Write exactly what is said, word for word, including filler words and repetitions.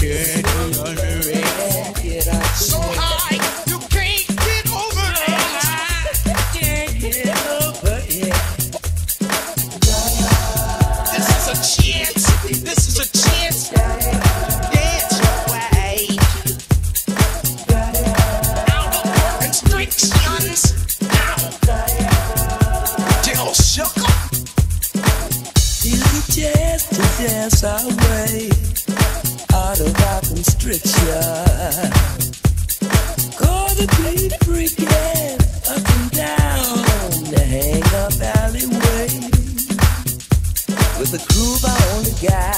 Get over it. Get up so high, you can't get over it. Can't get over it. This is a chance. This is a chance. Dance away. Alcohol restrictions now. Dill sugar. You just to dance away. Out of our constriction, call the beat freaking up and down the hang-up alleyway with a groove I only got.